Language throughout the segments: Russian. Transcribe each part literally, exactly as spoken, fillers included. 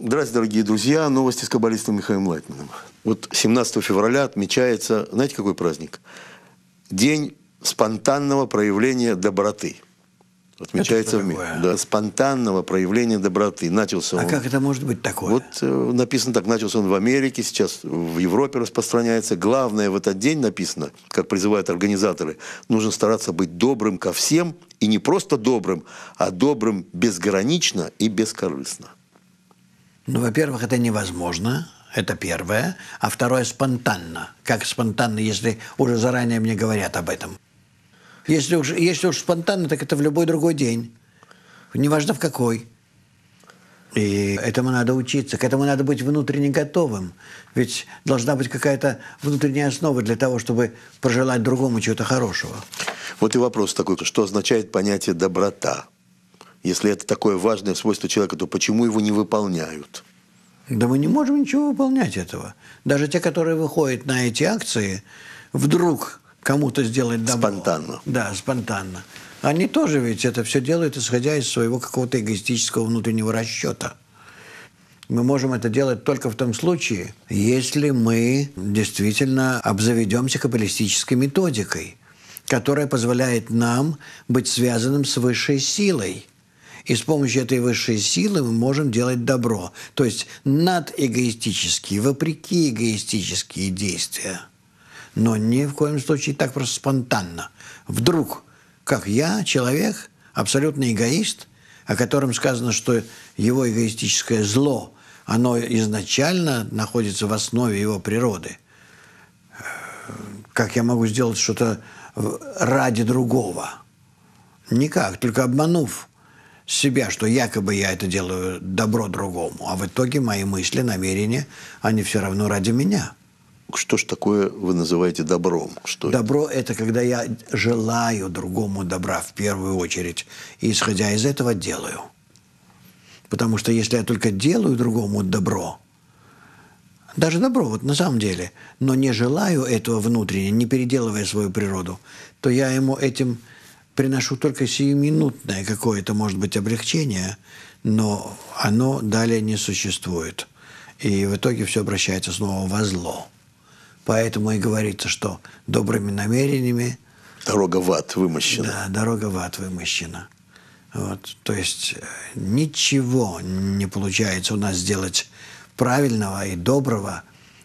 Здравствуйте, дорогие друзья. Новости с каббалистом Михаилом Лайтманом. Вот семнадцатого февраля отмечается, знаете, какой праздник? День спонтанного проявления доброты. Отмечается в мире. Да, спонтанного проявления доброты. Начался он... А как это может быть такое? Вот э, написано так. Начался он в Америке, сейчас в Европе распространяется. Главное, в этот день написано, как призывают организаторы, нужно стараться быть добрым ко всем. И не просто добрым, а добрым безгранично и бескорыстно. Ну, во-первых, это невозможно. Это первое. А второе – спонтанно. Как спонтанно, если уже заранее мне говорят об этом. Если уж, если уж спонтанно, так это в любой другой день. Неважно в какой. И этому надо учиться. К этому надо быть внутренне готовым. Ведь должна быть какая-то внутренняя основа для того, чтобы пожелать другому чего-то хорошего. Вот и вопрос такой, что означает понятие «доброта»? Если это такое важное свойство человека, то почему его не выполняют? Да мы не можем ничего выполнять этого. Даже те, которые выходят на эти акции, вдруг... кому-то сделать добро. Спонтанно. Да, спонтанно. Они тоже ведь это все делают, исходя из своего какого-то эгоистического внутреннего расчета. Мы можем это делать только в том случае, если мы действительно обзаведемся каббалистической методикой, которая позволяет нам быть связанным с высшей силой. И с помощью этой высшей силы мы можем делать добро. То есть надэгоистические, вопреки эгоистические действия. Но ни в коем случае так просто спонтанно. Вдруг, как я, человек, абсолютный эгоист, о котором сказано, что его эгоистическое зло, оно изначально находится в основе его природы. Как я могу сделать что-то ради другого? Никак, только обманув себя, что якобы я это делаю добро другому, а в итоге мои мысли, намерения, они все равно ради меня. Что ж такое вы называете добром? Что добро – это когда я желаю другому добра в первую очередь. И, исходя из этого, делаю. Потому что если я только делаю другому добро, даже добро вот на самом деле, но не желаю этого внутренне, не переделывая свою природу, то я ему этим приношу только сиюминутное какое-то, может быть, облегчение, но оно далее не существует. И в итоге все обращается снова во зло. Поэтому и говорится, что добрыми намерениями... Дорога в ад вымощена. Да, дорога в ад вымощена. Вот. То есть ничего не получается у нас сделать правильного и доброго,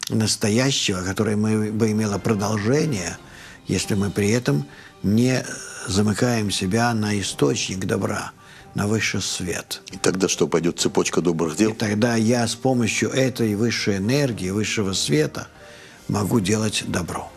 настоящего, которое мы, бы имело продолжение, если мы при этом не замыкаем себя на источник добра, на высший свет. И тогда что, пойдет цепочка добрых дел? И тогда я с помощью этой высшей энергии, высшего света могу делать добро.